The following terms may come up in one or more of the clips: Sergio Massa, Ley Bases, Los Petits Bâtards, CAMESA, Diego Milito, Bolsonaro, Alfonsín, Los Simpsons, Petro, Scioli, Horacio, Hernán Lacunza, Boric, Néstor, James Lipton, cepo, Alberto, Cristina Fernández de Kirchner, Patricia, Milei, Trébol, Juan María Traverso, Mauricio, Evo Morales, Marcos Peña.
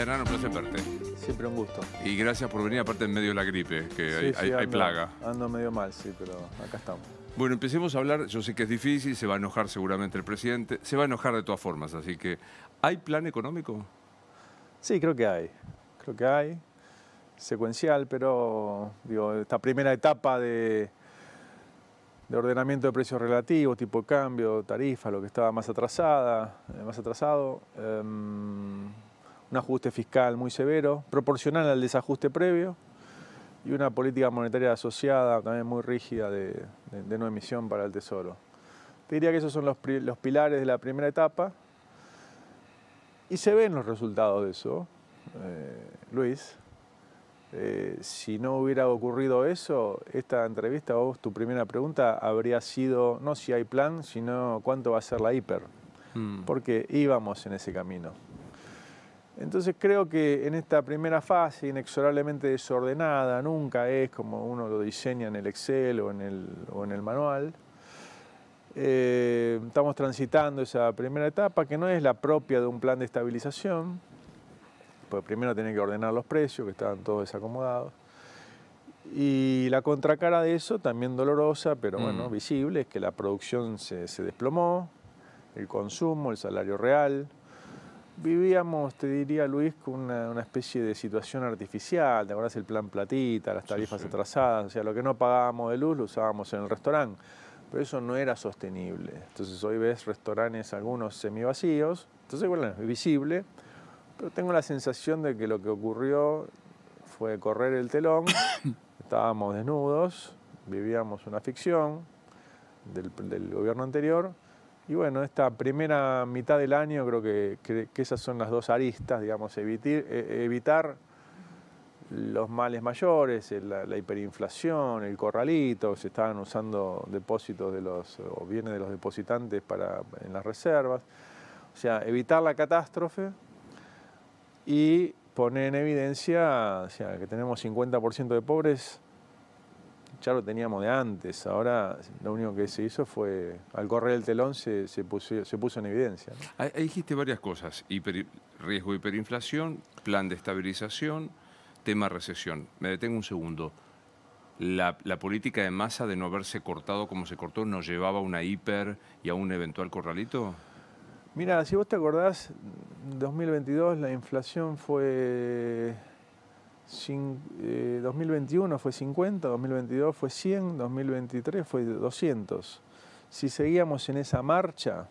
Hernán, un placer verte. Siempre un gusto. Y gracias por venir, aparte en medio de la gripe, que sí, hay plaga. Ando medio mal, sí, pero acá estamos. Bueno, empecemos a hablar, yo sé que es difícil, se va a enojar seguramente el presidente, se va a enojar de todas formas, así que, ¿hay plan económico? Sí, creo que hay, secuencial, pero digo, esta primera etapa de ordenamiento de precios relativos, tipo de cambio, tarifa, lo que estaba más atrasado, un ajuste fiscal muy severo, proporcional al desajuste previo, y una política monetaria asociada, también muy rígida, de no emisión para el Tesoro. Te diría que esos son los pilares de la primera etapa, y se ven los resultados de eso, Luis. Si no hubiera ocurrido eso, esta entrevista, vos, tu primera pregunta, habría sido, no si hay plan, sino cuánto va a ser la hiper, porque íbamos en ese camino. Entonces creo que en esta primera fase, inexorablemente desordenada, nunca es como uno lo diseña en el Excel o en el manual, estamos transitando esa primera etapa que no es la propia de un plan de estabilización, pues primero tiene que ordenar los precios, que estaban todos desacomodados, y la contracara de eso, también dolorosa, pero bueno, visible, es que la producción se desplomó, el consumo, el salario real. Vivíamos, te diría Luis, con una especie de situación artificial, ¿te acordás? El plan platita, las tarifas atrasadas, o sea, lo que no pagábamos de luz lo usábamos en el restaurante, pero eso no era sostenible. Entonces hoy ves restaurantes, algunos semivacíos, entonces bueno, es visible, pero tengo la sensación de que lo que ocurrió fue correr el telón, estábamos desnudos, vivíamos una ficción del gobierno anterior. Y bueno, esta primera mitad del año creo que esas son las dos aristas, digamos, evitar los males mayores, la hiperinflación, el corralito, se estaban usando depósitos o bienes de los depositantes en las reservas. O sea, evitar la catástrofe y poner en evidencia, o sea, que tenemos 50% de pobres. Ya lo teníamos de antes, ahora lo único que se hizo fue, al correr el telón se puso en evidencia, ¿no? Ahí dijiste varias cosas, riesgo de hiperinflación, plan de estabilización, tema recesión. Me detengo un segundo. La política de Massa de no haberse cortado como se cortó, ¿nos llevaba a una hiper y a un eventual corralito? Mira, si vos te acordás, en 2022 la inflación fue... 2021 fue 50, 2022 fue 100, 2023 fue 200. Si seguíamos en esa marcha,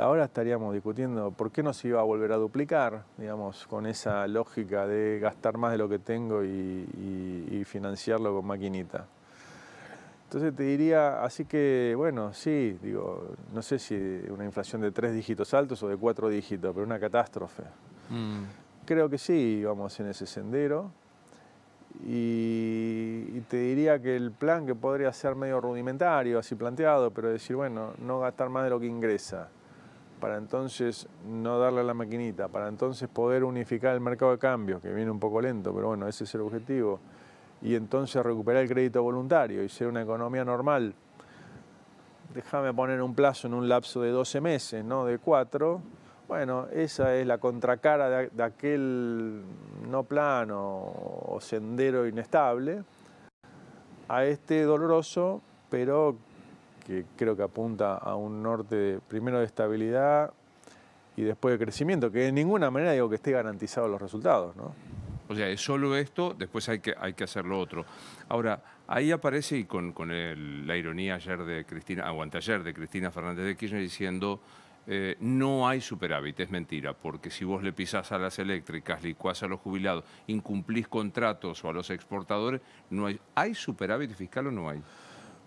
ahora estaríamos discutiendo por qué no se iba a volver a duplicar, digamos, con esa lógica de gastar más de lo que tengo y financiarlo con maquinita. Entonces te diría, así que, bueno, sí, digo, no sé si una inflación de 3 dígitos altos o de 4 dígitos, pero una catástrofe. Creo que sí, vamos en ese sendero y te diría que el plan, que podría ser medio rudimentario, así planteado, pero decir, bueno, no gastar más de lo que ingresa, para entonces no darle a la maquinita, para entonces poder unificar el mercado de cambios, que viene un poco lento, pero bueno, ese es el objetivo, y entonces recuperar el crédito voluntario y ser una economía normal. Déjame poner un plazo en un lapso de 12 meses, no de 4. Bueno, esa es la contracara de aquel no plano o sendero inestable a este doloroso, pero que creo que apunta a un norte primero de estabilidad y después de crecimiento, que de ninguna manera digo que esté garantizado los resultados, ¿no? O sea, es solo esto, después hay que hacer lo otro. Ahora, ahí aparece, y con la ironía anteayer de Cristina Fernández de Kirchner diciendo... no hay superávit, es mentira, porque si vos le pisás a las eléctricas, licuás a los jubilados, incumplís contratos o a los exportadores, no hay. ¿Hay superávit fiscal o no hay?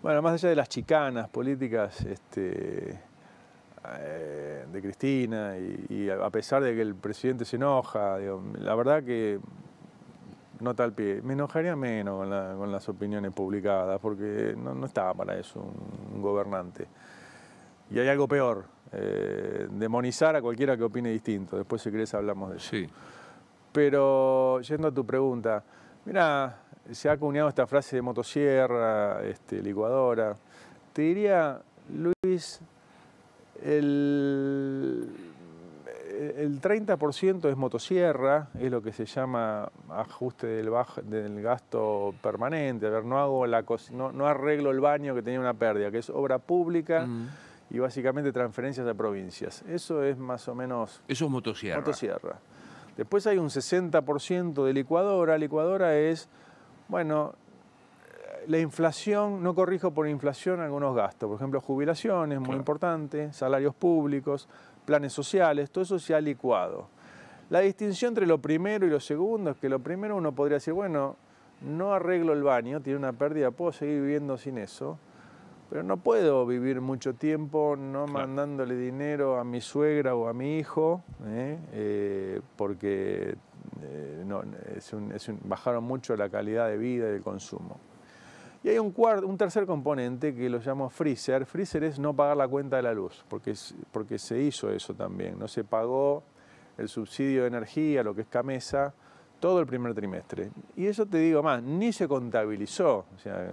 Bueno, más allá de las chicanas políticas de Cristina y a pesar de que el presidente se enoja, digo, la verdad que no tal pie. Me enojaría menos con las opiniones publicadas, porque no estaba para eso un gobernante. Y hay algo peor. Demonizar a cualquiera que opine distinto. Después, si querés, hablamos de eso. Sí. Pero, yendo a tu pregunta, mirá, se ha acuñado esta frase de motosierra, licuadora. Te diría, Luis, el 30% es motosierra, es lo que se llama ajuste del gasto permanente. A ver, no hago no arreglo el baño que tenía una pérdida, que es obra pública y básicamente transferencias a provincias. Eso es más o menos... Eso es motosierra. Motosierra. Después hay un 60% de licuadora. Licuadora es, bueno, la inflación, no corrijo por inflación algunos gastos. Por ejemplo, jubilaciones, muy importante, salarios públicos, planes sociales, todo eso se ha licuado. La distinción entre lo primero y lo segundo es que lo primero uno podría decir, bueno, no arreglo el baño, tiene una pérdida, puedo seguir viviendo sin eso, pero no puedo vivir mucho tiempo no mandándole dinero a mi suegra o a mi hijo, porque bajaron mucho la calidad de vida y el consumo. Y hay un tercer componente que lo llamo freezer. Freezer es no pagar la cuenta de la luz, porque se hizo eso también. No se pagó el subsidio de energía, lo que es CAMESA, todo el primer trimestre. Y eso te digo más, ni se contabilizó. O sea,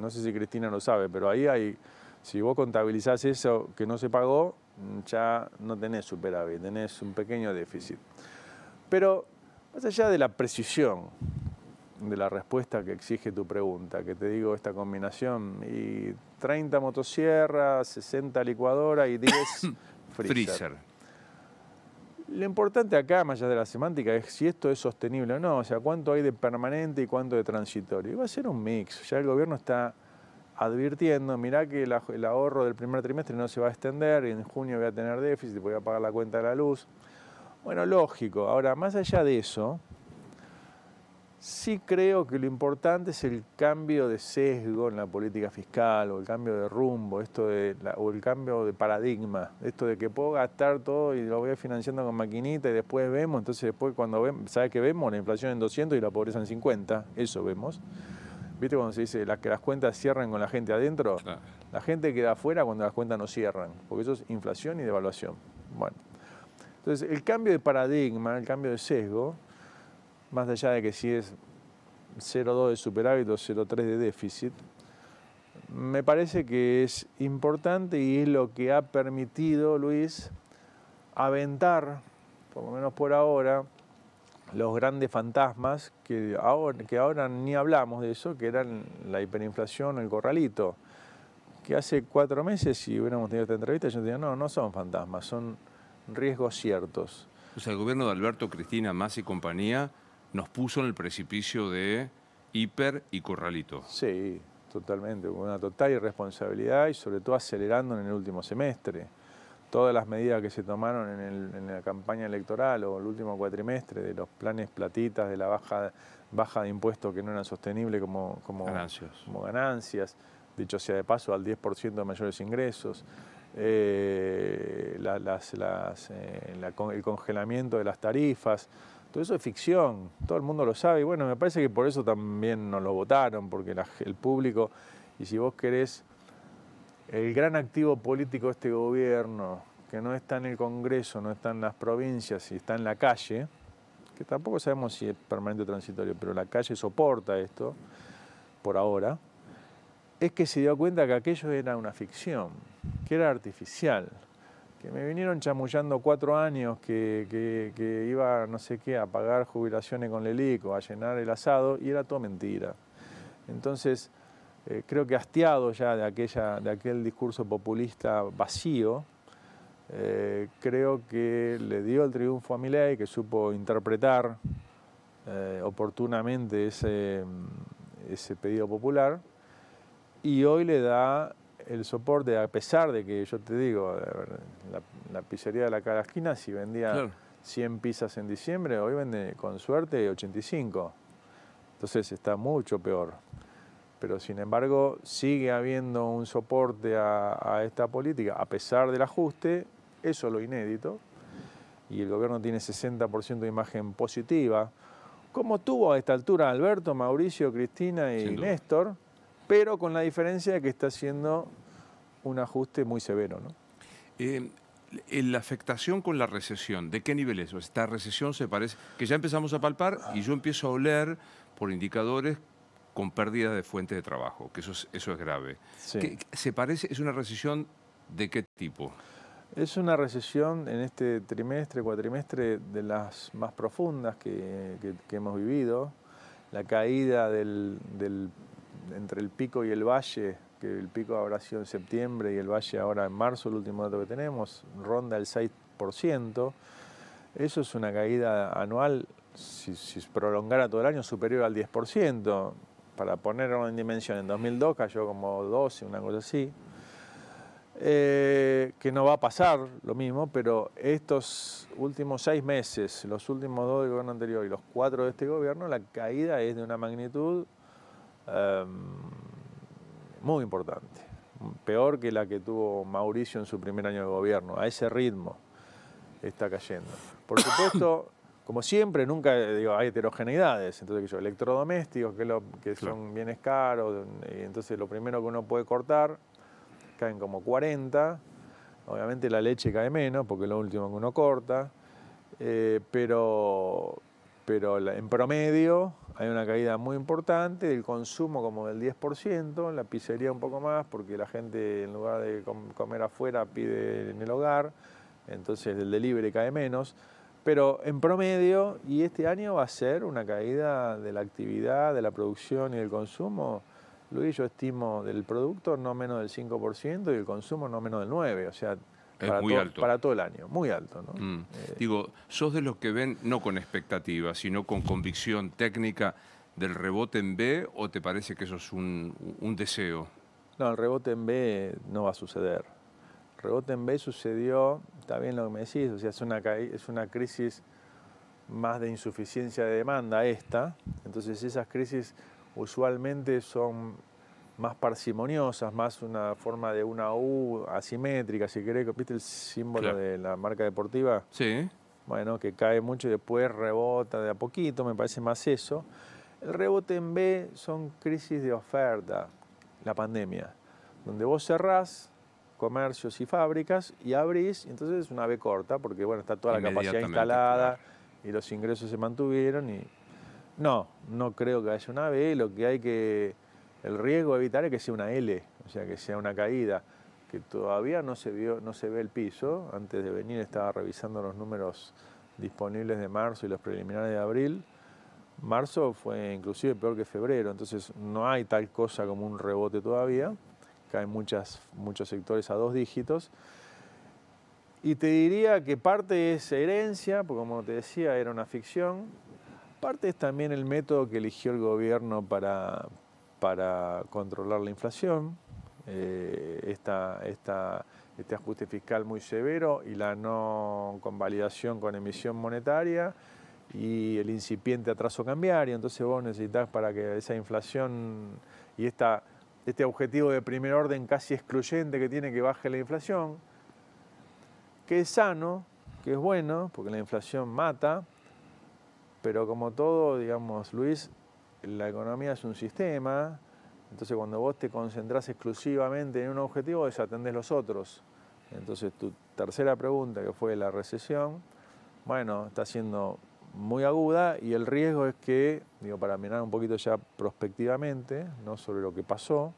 no sé si Cristina lo sabe, pero ahí hay... Si vos contabilizás eso que no se pagó, ya no tenés superávit, tenés un pequeño déficit. Pero más allá de la precisión de la respuesta que exige tu pregunta, que te digo esta combinación, y 30 motosierras, 60 licuadora y 10 freezer. Lo importante acá, más allá de la semántica, es si esto es sostenible o no, o sea, cuánto hay de permanente y cuánto de transitorio. Y va a ser un mix, ya el gobierno está advirtiendo, mirá que el ahorro del primer trimestre no se va a extender, y en junio voy a tener déficit, voy a pagar la cuenta de la luz. Bueno, lógico. Ahora, más allá de eso, sí creo que lo importante es el cambio de sesgo en la política fiscal, o el cambio de rumbo, o el cambio de paradigma, esto de que puedo gastar todo y lo voy financiando con maquinita y después vemos, entonces después cuando vemos, ¿sabes qué vemos? La inflación en 200 y la pobreza en 50, eso vemos. ¿Viste cuando se dice que las cuentas cierran con la gente adentro? La gente queda afuera cuando las cuentas no cierran, porque eso es inflación y devaluación. Bueno, entonces el cambio de paradigma, el cambio de sesgo, más allá de que si es 0,2 de superávit o 0,3 de déficit, me parece que es importante y es lo que ha permitido, Luis, aventar, por lo menos por ahora, los grandes fantasmas que ahora ni hablamos de eso, que eran la hiperinflación, el corralito, que hace 4 meses, si hubiéramos tenido esta entrevista, yo te diría, no son fantasmas, son riesgos ciertos. O sea, el gobierno de Alberto, Cristina, Massa y compañía nos puso en el precipicio de hiper y corralito. Sí, totalmente, con una total irresponsabilidad y sobre todo acelerando en el último semestre. Todas las medidas que se tomaron en la campaña electoral o el último cuatrimestre, de los planes platitas, de la baja de impuestos que no eran sostenibles como ganancias, dicho sea de paso, al 10% de mayores ingresos. El congelamiento de las tarifas, todo eso es ficción, todo el mundo lo sabe, y bueno, me parece que por eso también nos lo votaron, porque el público, y si vos querés, el gran activo político de este gobierno, que no está en el Congreso, no está en las provincias, y está en la calle, que tampoco sabemos si es permanente o transitorio, pero la calle soporta esto, por ahora, es que se dio cuenta que aquello era una ficción, que era artificial, que me vinieron chamullando 4 años que iba, no sé qué, a pagar jubilaciones con Lelico, a llenar el asado, y era todo mentira. Entonces, creo que hastiado ya de aquel discurso populista vacío, creo que le dio el triunfo a Milei, que supo interpretar oportunamente ese pedido popular, y hoy le da el soporte, a pesar de que, yo te digo, la pizzería de la cara esquina, si vendía 100 pizzas en diciembre, hoy vende con suerte 85. Entonces está mucho peor. Pero sin embargo sigue habiendo un soporte a esta política, a pesar del ajuste, eso es lo inédito. Y el gobierno tiene 60% de imagen positiva, como tuvo a esta altura Alberto, Mauricio, Cristina y Néstor, pero con la diferencia de que está haciendo un ajuste muy severo, ¿no? La afectación con la recesión, ¿de qué nivel es? Esta recesión se parece, que ya empezamos a palpar y yo empiezo a oler por indicadores con pérdida de fuente de trabajo, que eso es grave. Sí. ¿Es una recesión de qué tipo? Es una recesión en este trimestre, cuatrimestre, de las más profundas que hemos vivido. La caída entre el pico y el valle, que el pico habrá sido en septiembre y el valle ahora en marzo, el último dato que tenemos, ronda el 6%. Eso es una caída anual, si se prolongara todo el año, superior al 10%. Para ponerlo en dimensión, en 2002 cayó como 12, una cosa así. Que no va a pasar lo mismo, pero estos últimos 6 meses, los últimos 2 del gobierno anterior y los 4 de este gobierno, la caída es de una magnitud muy importante. Peor que la que tuvo Mauricio en su primer año de gobierno. A ese ritmo está cayendo. Por supuesto, como siempre, nunca digo, hay heterogeneidades. Entonces, electrodomésticos, que claro, son bienes caros, y entonces lo primero que uno puede cortar, caen como 40. Obviamente la leche cae menos, porque es lo último que uno corta. Pero en promedio hay una caída muy importante, del consumo como del 10%, la pizzería un poco más, porque la gente en lugar de comer afuera pide en el hogar, entonces el delivery cae menos. Pero en promedio, y este año va a ser una caída de la actividad, de la producción y del consumo, Luis, yo estimo del producto no menos del 5% y el consumo no menos del 9%, o sea, es muy alto. Para todo el año, muy alto, ¿no? Digo, sos de los que ven no con expectativa, sino con convicción técnica del rebote en B, ¿o te parece que eso es un deseo? No, el rebote en B no va a suceder. El rebote en B sucedió, está bien lo que me decís, o sea, es una crisis más de insuficiencia de demanda esta, entonces esas crisis usualmente son más parsimoniosas, más una forma de una U asimétrica, si querés, ¿viste el símbolo claro de la marca deportiva? Sí. Bueno, que cae mucho y después rebota de a poquito, me parece más eso. El rebote en B son crisis de oferta, la pandemia, donde vos cerrás comercios y fábricas y abrís, entonces es una B corta, porque bueno, está toda la capacidad instalada y los ingresos se mantuvieron y... No creo que haya una B, lo que hay que... El riesgo a evitar es que sea una L, o sea, que sea una caída, que todavía no se ve el piso. Antes de venir estaba revisando los números disponibles de marzo y los preliminares de abril. Marzo fue inclusive peor que febrero, entonces no hay tal cosa como un rebote todavía. Caen muchos sectores a 2 dígitos. Y te diría que parte es herencia, porque como te decía, era una ficción. Parte es también el método que eligió el gobierno para controlar la inflación, este ajuste fiscal muy severo y la no convalidación con emisión monetaria y el incipiente atraso cambiario. Entonces vos necesitás para que esa inflación y este objetivo de primer orden casi excluyente que tiene que baje la inflación, que es sano, que es bueno, porque la inflación mata. Pero como todo, digamos, Luis, la economía es un sistema, entonces cuando vos te concentrás exclusivamente en un objetivo, desatendés los otros. Entonces tu tercera pregunta, que fue la recesión, bueno, está siendo muy aguda y el riesgo es que, digo, para mirar un poquito ya prospectivamente, no sobre lo que pasó,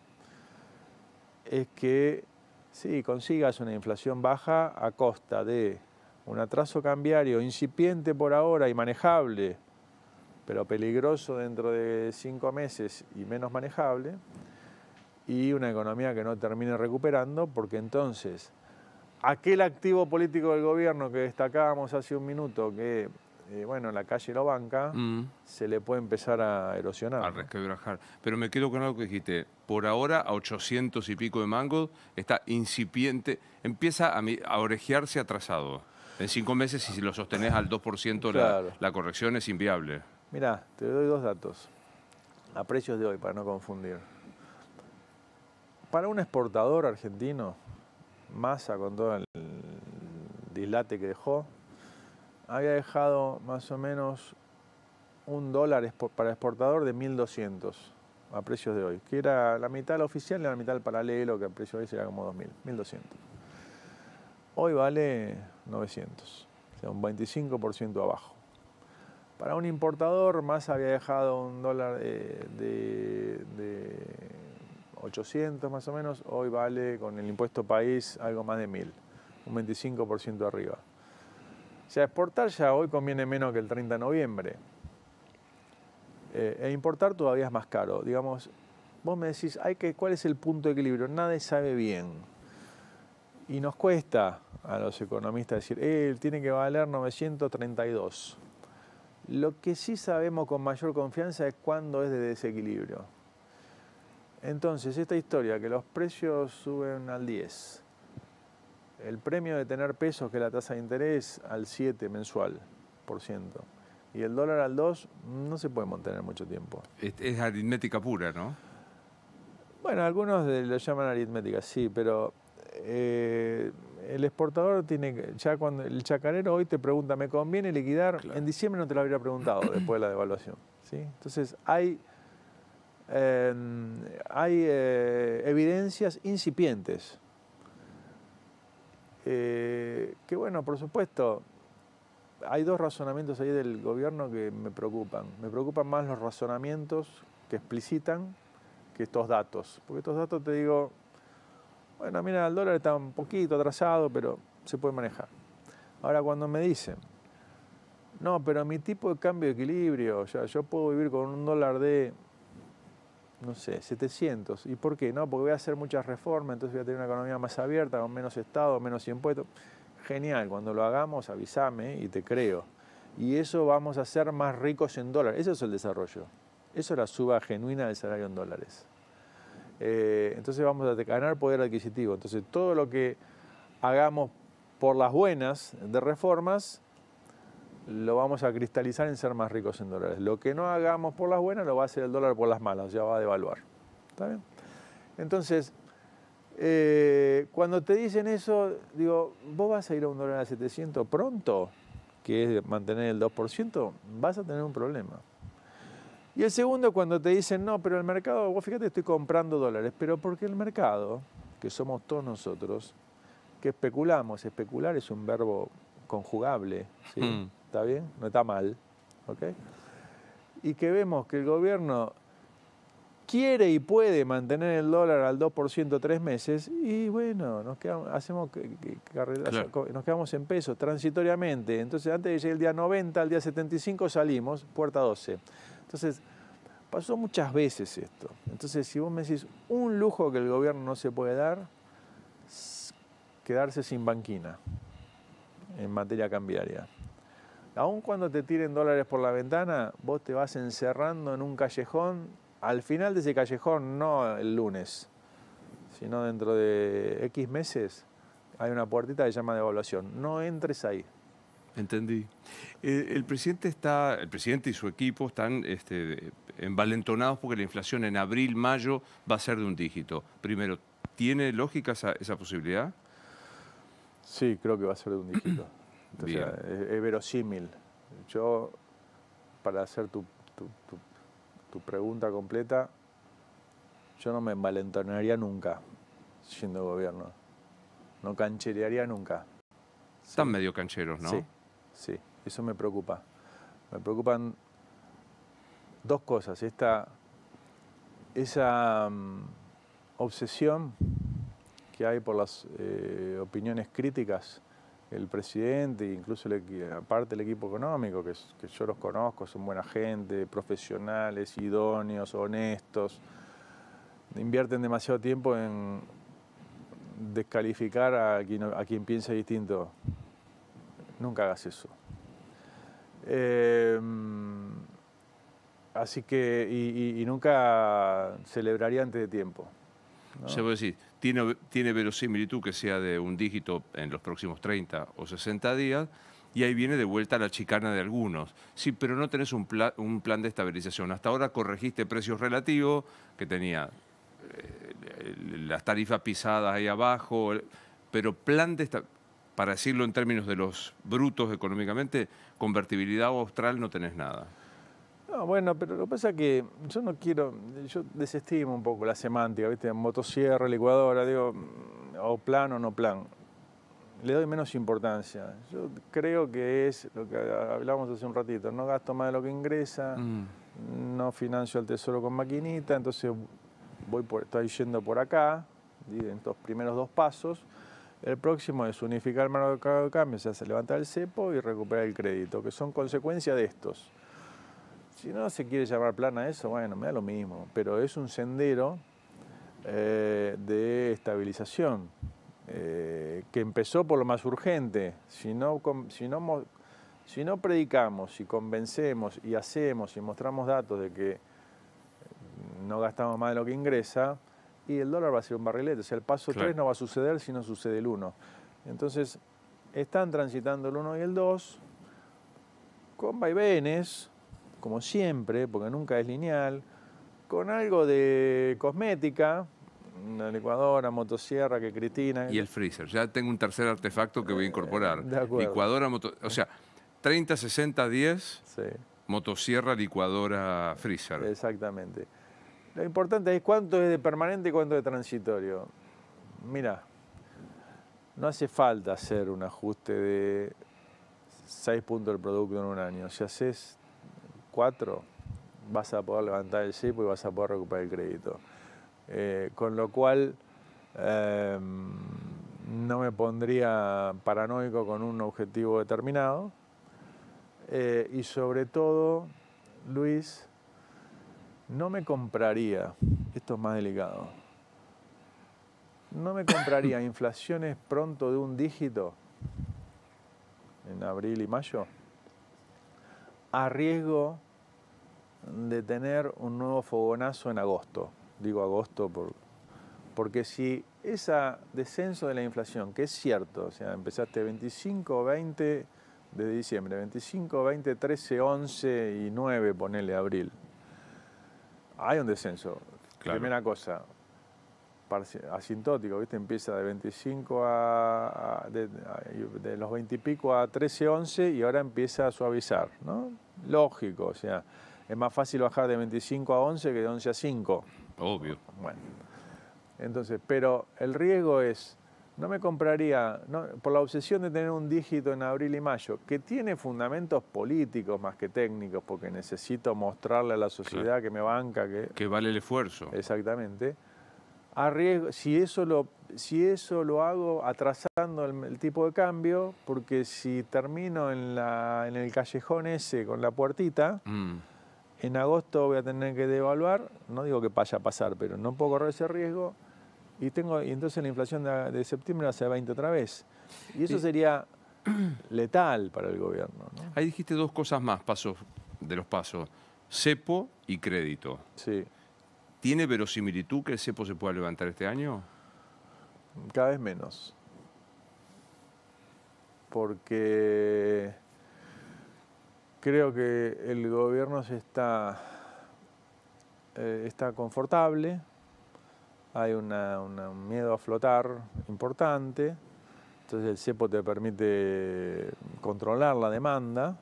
es que sí, consigas una inflación baja a costa de un atraso cambiario incipiente por ahora y manejable, pero peligroso dentro de 5 meses y menos manejable, y una economía que no termine recuperando, porque entonces aquel activo político del gobierno que destacábamos hace un minuto, que bueno, la calle lo banca, se le puede empezar a erosionar. A resquebrajar. Pero me quedo con algo que dijiste. Por ahora, a 800 y pico de mangos, está incipiente, empieza a orejearse atrasado. En 5 meses, y si lo sostenés al 2%, claro, la corrección es inviable. Mirá, te doy 2 datos, a precios de hoy, para no confundir. Para un exportador argentino, Massa, con todo el dislate que dejó, había dejado más o menos $1 para exportador de 1.200 a precios de hoy, que era la mitad la oficial y la mitad el paralelo, que a precios de hoy sería como 2.000, 1.200. Hoy vale 900, o sea, un 25% abajo. Para un importador, Massa había dejado $1 de 800 más o menos, hoy vale con el impuesto país algo más de 1.000. un 25% arriba. O sea, exportar ya hoy conviene menos que el 30 de noviembre. E importar todavía es más caro. Digamos, vos me decís, ¿cuál es el punto de equilibrio? Nadie sabe bien. Y nos cuesta a los economistas decir, tiene que valer 932. Lo que sí sabemos con mayor confianza es cuándo es de desequilibrio. Entonces, esta historia, que los precios suben al 10, el premio de tener pesos, que es la tasa de interés, al 7 mensual por ciento, y el dólar al 2, no se puede mantener mucho tiempo. Es aritmética pura, ¿no? Bueno, algunos lo llaman aritmética, sí, pero el exportador tiene que... Ya cuando el chacarero hoy te pregunta, ¿me conviene liquidar? Claro. En diciembre no te lo habría preguntado después de la devaluación, ¿sí? Entonces hay evidencias incipientes. Que bueno, por supuesto, hay dos razonamientos ahí del gobierno que me preocupan. Me preocupan más los razonamientos que explicitan que estos datos. Porque estos datos te digo, bueno, mira, el dólar está un poquito atrasado, pero se puede manejar. Ahora, cuando me dicen, no, pero mi tipo de cambio de equilibrio, ya, yo puedo vivir con un dólar de, no sé, 700. ¿Y por qué? No, porque voy a hacer muchas reformas, entonces voy a tener una economía más abierta, con menos Estado, menos impuestos. Genial, cuando lo hagamos avísame y te creo. Y eso vamos a ser más ricos en dólares. Eso es el desarrollo. Eso es la suba genuina del salario en dólares. Entonces vamos a ganar poder adquisitivo. Entonces todo lo que hagamos por las buenas de reformas lo vamos a cristalizar en ser más ricos en dólares. Lo que no hagamos por las buenas lo va a hacer el dólar por las malas, ya va a devaluar. ¿Está bien? Entonces... cuando te dicen eso, digo, ¿vos vas a ir a un dólar a 700 pronto? Que es mantener el 2%, vas a tener un problema. Y el segundo, cuando te dicen, no, pero el mercado, vos fíjate, estoy comprando dólares, pero porque el mercado, que somos todos nosotros, que especulamos, especular es un verbo conjugable, ¿sí? ¿Está bien? No está mal, ¿ok? Y que vemos que el gobierno quiere y puede mantener el dólar al 2% 3 meses y bueno, nos quedamos, nos quedamos en pesos transitoriamente. Entonces antes de llegar el día 90, al día 75 salimos, puerta 12. Entonces pasó muchas veces esto. Entonces si vos me decís un lujo que el gobierno no se puede dar, quedarse sin banquina en materia cambiaria. Aun cuando te tiren dólares por la ventana, vos te vas encerrando en un callejón. Al final de ese callejón, no el lunes, sino dentro de X meses, hay una puertita que se llama devaluación. No entres ahí. Entendí. El presidente y su equipo están envalentonados porque la inflación en abril, mayo va a ser de un dígito. Primero, ¿tiene lógica esa posibilidad? Sí, creo que va a ser de un dígito. Entonces, es verosímil. Yo, para hacer tu pregunta completa, yo no me envalentonaría nunca siendo gobierno. No cancherearía nunca. Están medio cancheros, ¿no? Sí, sí. Eso me preocupa. Me preocupan dos cosas. Esa obsesión que hay por las opiniones críticas. El presidente, incluso aparte el equipo económico, que yo los conozco, son buena gente, profesionales, idóneos, honestos, invierten demasiado tiempo en descalificar a quien piensa distinto. Nunca hagas eso. Así que, y nunca celebraría antes de tiempo, ¿no? O sea, vos decís, tiene verosimilitud que sea de un dígito en los próximos 30 o 60 días, y ahí viene de vuelta la chicana de algunos. Sí, pero no tenés un plan de estabilización. Hasta ahora corregiste precios relativos, que tenía las tarifas pisadas ahí abajo, pero plan de estabilización, para decirlo en términos de los brutos económicamente, convertibilidad o austral, no tenés nada. No, bueno, pero lo que pasa es que yo no quiero, yo desestimo un poco la semántica, ¿viste? Motosierra, licuadora, digo, o plan o no plan. Le doy menos importancia. Yo creo que es lo que hablábamos hace un ratito, no gasto más de lo que ingresa, no financio al tesoro con maquinita, entonces estoy yendo por acá, en estos primeros dos pasos, El próximo es unificar el mercado de cambio, o sea, se levanta el cepo y recuperar el crédito, que son consecuencia de estos. Si no se quiere llamar plan a eso, bueno, me da lo mismo, pero es un sendero de estabilización que empezó por lo más urgente. Si no predicamos, si convencemos y hacemos y mostramos datos de que no gastamos más de lo que ingresa, y el dólar va a ser un barrilete, o sea, el paso 3 no va a suceder si no sucede el 1. Entonces, están transitando el 1 y el 2 con vaivenes, como siempre, porque nunca es lineal, con algo de cosmética, una licuadora, motosierra que Cristina... Y el freezer, ya tengo un tercer artefacto que voy a incorporar. De acuerdo. Licuadora, o sea, 30, 60, 10, sí. Motosierra, licuadora, freezer. Exactamente. Lo importante es cuánto es de permanente y cuánto de transitorio. Mira, no hace falta hacer un ajuste de 6 puntos del producto en un año. Si haces 4, vas a poder levantar el cepo y vas a poder recuperar el crédito. Con lo cual, no me pondría paranoico con un objetivo determinado. Y sobre todo, Luis... No me compraría, esto es más delicado, no me compraría inflaciones pronto de un dígito, en abril y mayo, a riesgo de tener un nuevo fogonazo en agosto. Digo agosto porque si ese descenso de la inflación, que es cierto, o sea, empezaste 25, 20 de diciembre, 25, 20, 13, 11 y 9, ponele abril. Hay un descenso. Claro. Primera cosa, asintótico, ¿viste? Empieza de 25 de los 20 y pico a 13, 11 y ahora empieza a suavizar, ¿no? Lógico, o sea, es más fácil bajar de 25 a 11 que de 11 a 5. Obvio. Bueno, entonces, pero el riesgo es, no me compraría, no, por la obsesión de tener un dígito en abril y mayo, que tiene fundamentos políticos más que técnicos, porque necesito mostrarle a la sociedad claro. que me banca. Que vale el esfuerzo. Exactamente. Arriesgo, si eso lo hago atrasando el tipo de cambio, porque si termino en el callejón ese con la puertita, en agosto voy a tener que devaluar, no digo que vaya a pasar, pero no puedo correr ese riesgo. Y entonces la inflación de septiembre va a ser 20 otra vez. Y eso sería letal para el gobierno, ¿no? Ahí dijiste dos cosas más, de los pasos. Cepo y crédito. Sí. ¿Tiene verosimilitud que el cepo se pueda levantar este año? Cada vez menos. Porque creo que el gobierno está confortable. Hay un miedo a flotar importante, entonces el cepo te permite controlar la demanda.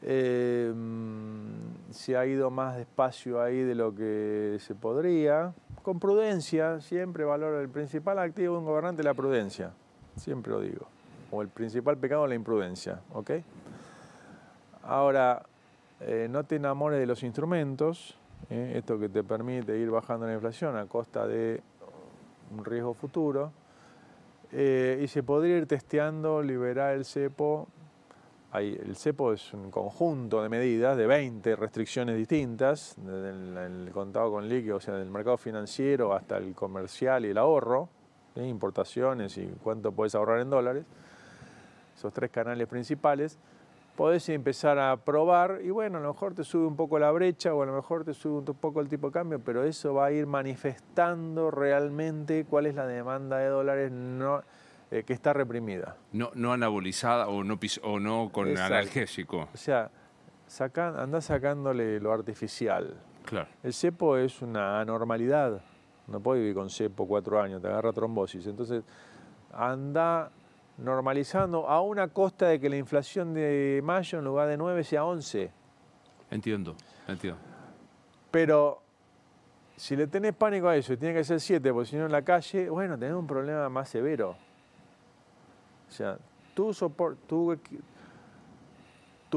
Se ha ido más despacio ahí de lo que se podría, con prudencia, siempre valoro el principal activo de un gobernante la prudencia, siempre lo digo, o el principal pecado la imprudencia, ¿ok? Ahora, no te enamores de los instrumentos. Esto que te permite ir bajando la inflación a costa de un riesgo futuro, y se podría ir testeando, liberar el cepo. El cepo es un conjunto de medidas, de 20 restricciones distintas, desde el contado con líquido, o sea, del mercado financiero hasta el comercial y el ahorro, importaciones y cuánto puedes ahorrar en dólares, esos tres canales principales. Podés empezar a probar y bueno, a lo mejor te sube un poco la brecha o a lo mejor te sube un poco el tipo de cambio, pero eso va a ir manifestando realmente cuál es la demanda de dólares que está reprimida. No anabolizada o no con exacto. analgésico. O sea, andás sacándole lo artificial. Claro. El cepo es una anormalidad. No puedo vivir con cepo 4 años, te agarra trombosis. Entonces, anda normalizando a una costa de que la inflación de mayo en lugar de 9 sea 11. Entiendo. Pero si le tenés pánico a eso y tiene que ser 7, porque si no en la calle, bueno, tenés un problema más severo. O sea, tu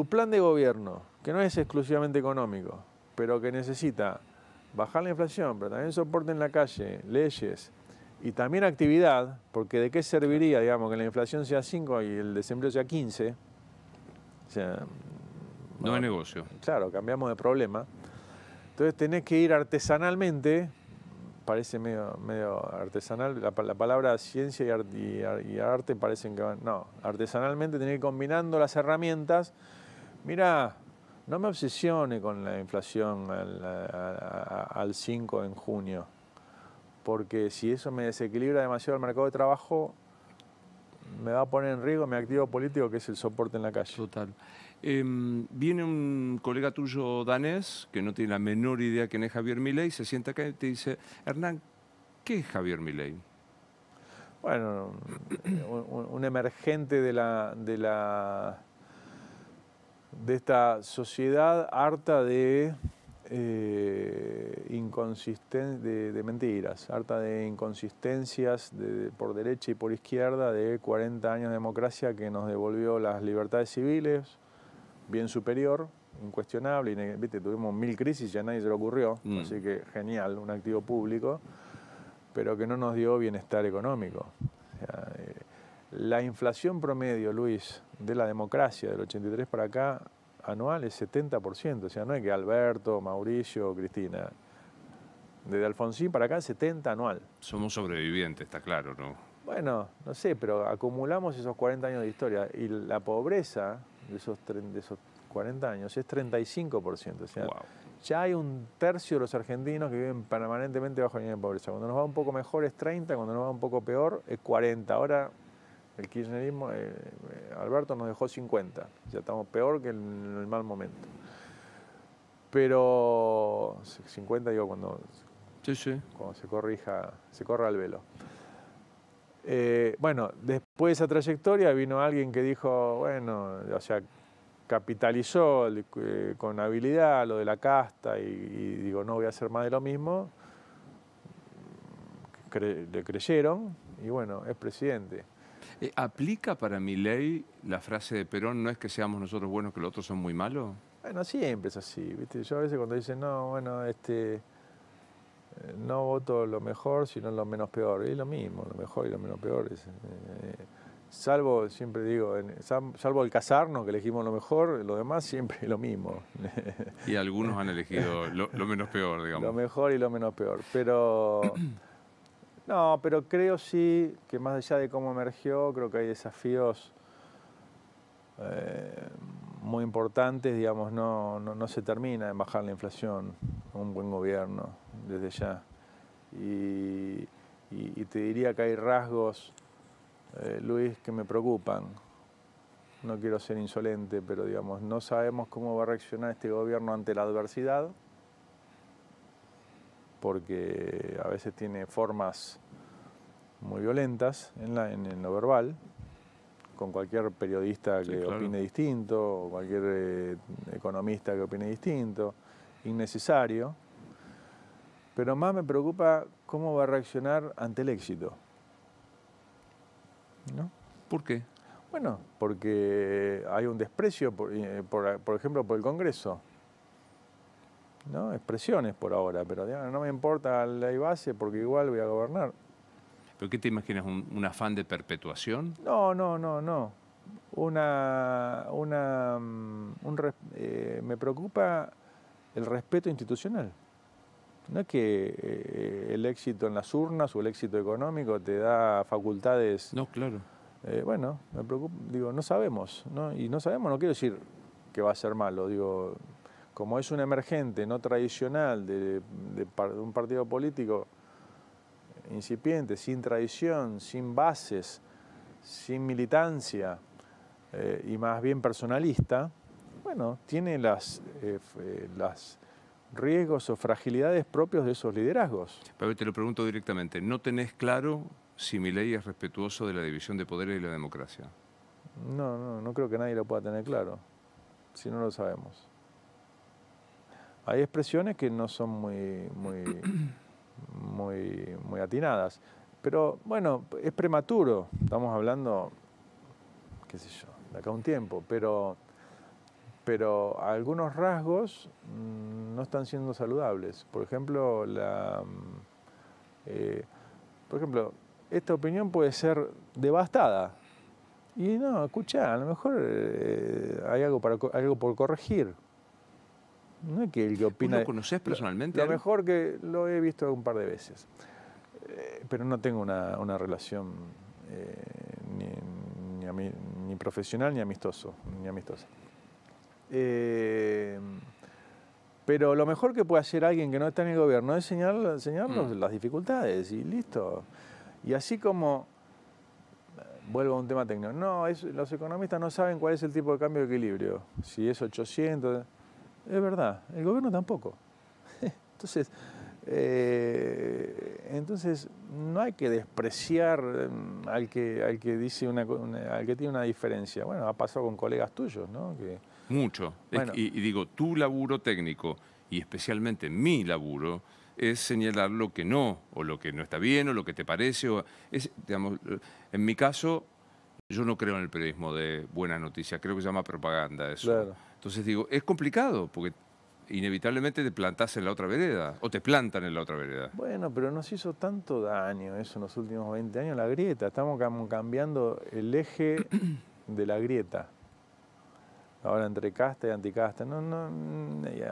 plan de gobierno, que no es exclusivamente económico, pero que necesita bajar la inflación, pero también soporte en la calle, leyes, y también actividad, porque ¿de qué serviría, digamos, que la inflación sea 5 y el desempleo sea 15? O sea, no hay negocio. Claro, cambiamos de problema. Entonces tenés que ir artesanalmente, parece medio artesanal, la palabra ciencia y arte parecen que van... No, artesanalmente tenés que ir combinando las herramientas. Mirá, no me obsesione con la inflación al 5 en junio, porque si eso me desequilibra demasiado el mercado de trabajo, me va a poner en riesgo mi activo político, que es el soporte en la calle. Total. Viene un colega tuyo danés, que no tiene la menor idea quién es Javier Milei, se sienta acá y te dice, Hernán, ¿qué es Javier Milei? Bueno, un emergente de esta sociedad harta de de mentiras, harta de inconsistencias por derecha y por izquierda, de 40 años de democracia que nos devolvió las libertades civiles, bien superior, incuestionable, y, ¿viste? Tuvimos 1000 crisis y a nadie se le ocurrió, así que genial, un activo público, pero que no nos dio bienestar económico. O sea, la inflación promedio, Luis, de la democracia del 83 para acá, anual es 70%, o sea, no es que Alberto, Mauricio, Cristina. Desde Alfonsín para acá 70 anual. Somos sobrevivientes, está claro, ¿no? Bueno, no sé, pero acumulamos esos 40 años de historia y la pobreza de esos 40 años es 35%, o sea, wow. Ya hay un tercio de los argentinos que viven permanentemente bajo la línea de pobreza. Cuando nos va un poco mejor es 30, cuando nos va un poco peor es 40. Ahora el kirchnerismo, Alberto nos dejó 50. Ya estamos peor que en el mal momento. Pero 50 digo cuando, sí, sí, cuando se corra el velo. Bueno, después de esa trayectoria vino alguien que dijo, bueno, o sea, capitalizó con habilidad lo de la casta y digo, no voy a hacer más de lo mismo. Le creyeron y bueno, es presidente. ¿Aplica para Milei la frase de Perón, no es que seamos nosotros buenos que los otros son muy malos? Bueno, siempre es así, ¿viste? Yo a veces cuando dicen, no, bueno, no voto lo mejor, sino lo menos peor. Y es lo mismo, lo mejor y lo menos peor. Salvo, siempre digo, salvo el casarnos, que elegimos lo mejor, lo demás siempre es lo mismo. Y algunos han elegido lo menos peor, digamos. Lo mejor y lo menos peor, pero... No, pero creo sí que más allá de cómo emergió, creo que hay desafíos muy importantes, digamos, no se termina de bajar la inflación con un buen gobierno desde ya. Y te diría que hay rasgos, Luis, que me preocupan. No quiero ser insolente, pero digamos, no sabemos cómo va a reaccionar este gobierno ante la adversidad, porque a veces tiene formas muy violentas en lo verbal, con cualquier periodista que opine distinto, o cualquier economista que opine distinto, innecesario. Pero más me preocupa cómo va a reaccionar ante el éxito. ¿No? ¿Por qué? Bueno, porque hay un desprecio, por ejemplo, por el Congreso. ¿No? Expresiones por ahora, pero digamos, no me importa la ley base porque igual voy a gobernar. ¿Pero qué te imaginas? ¿Un afán de perpetuación? No. Me preocupa el respeto institucional. No es que el éxito en las urnas o el éxito económico te da facultades... No, claro. Bueno, me preocupa, digo, no sabemos, ¿no? Y no sabemos, no quiero decir que va a ser malo, digo... Como es un emergente no tradicional de un partido político incipiente, sin tradición, sin bases, sin militancia y más bien personalista, bueno, tiene las riesgos o fragilidades propios de esos liderazgos. Pero te lo pregunto directamente, ¿no tenés claro si Milei es respetuoso de la división de poderes y la democracia? No creo que nadie lo pueda tener claro, si no lo sabemos. Hay expresiones que no son muy atinadas. Pero bueno, es prematuro. Estamos hablando, qué sé yo, de acá a un tiempo. Pero algunos rasgos no están siendo saludables. Por ejemplo, Por ejemplo, esta opinión puede ser devastada. Y no, escuchá, a lo mejor hay algo, algo por corregir. No es que el que opina... ¿Lo conocés personalmente? Lo mejor que lo he visto un par de veces. Pero no tengo una relación ni profesional ni amistosa. Pero lo mejor que puede hacer alguien que no está en el gobierno es enseñarnos las dificultades y listo. Y así como... Vuelvo a un tema técnico. No, los economistas no saben cuál es el tipo de cambio de equilibrio. Si es 800... Es verdad, el gobierno tampoco. Entonces, no hay que despreciar al que tiene una diferencia. Bueno, ha pasado con colegas tuyos, ¿no? Que, mucho. Bueno. Y digo, tu laburo técnico, y especialmente mi laburo, es señalar lo que no, o lo que no está bien, o lo que te parece. Digamos, en mi caso, yo no creo en el periodismo de buena noticia, creo que se llama propaganda eso. Claro. Entonces digo, es complicado, porque inevitablemente te plantás en la otra vereda, o te plantan en la otra vereda. Bueno, pero nos hizo tanto daño eso en los últimos 20 años, la grieta. Estamos cambiando el eje de la grieta. Ahora entre casta y anticasta.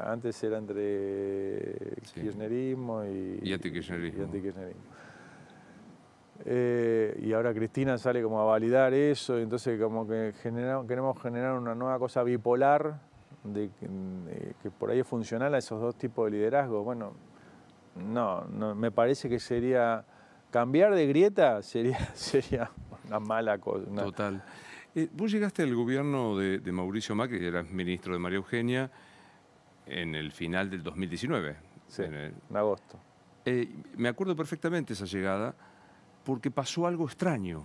Antes era entre kirchnerismo y antikirchnerismo. Y ahora Cristina sale como a validar eso, entonces como que queremos generar una nueva cosa bipolar que por ahí es funcional a esos dos tipos de liderazgo. Bueno, no me parece que sería... Cambiar de grieta sería una mala cosa. Total. Vos llegaste al gobierno de Mauricio Macri, eras ministro de María Eugenia, en el final del 2019. Sí, en agosto. Me acuerdo perfectamente esa llegada, porque pasó algo extraño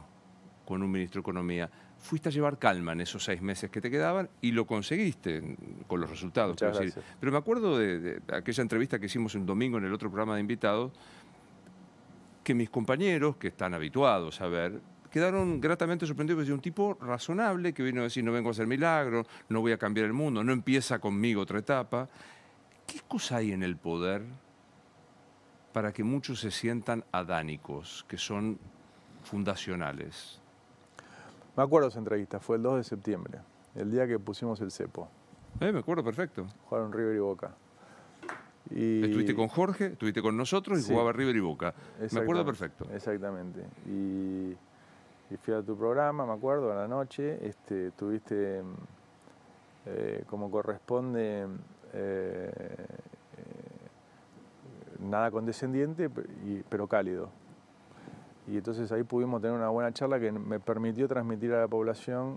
con un ministro de Economía. Fuiste a llevar calma en esos 6 meses que te quedaban y lo conseguiste con los resultados. Muchas gracias. Decir. Pero me acuerdo de aquella entrevista que hicimos un domingo en el otro programa de invitados, que mis compañeros, que están habituados a ver, quedaron gratamente sorprendidos de un tipo razonable que vino a decir, no vengo a hacer milagros, no voy a cambiar el mundo, no empieza conmigo otra etapa. ¿Qué cosa hay en el poder para que muchos se sientan adánicos, que son fundacionales? Me acuerdo de esa entrevista, fue el 2 de septiembre, el día que pusimos el cepo. Me acuerdo perfecto. Jugaron River y Boca. Y... Estuviste con Jorge, estuviste con nosotros y sí, jugaba River y Boca. Me acuerdo perfecto. Exactamente. Y fui a tu programa, me acuerdo, a la noche. Estuviste como corresponde... nada condescendiente, pero cálido. Y entonces ahí pudimos tener una buena charla que me permitió transmitir a la población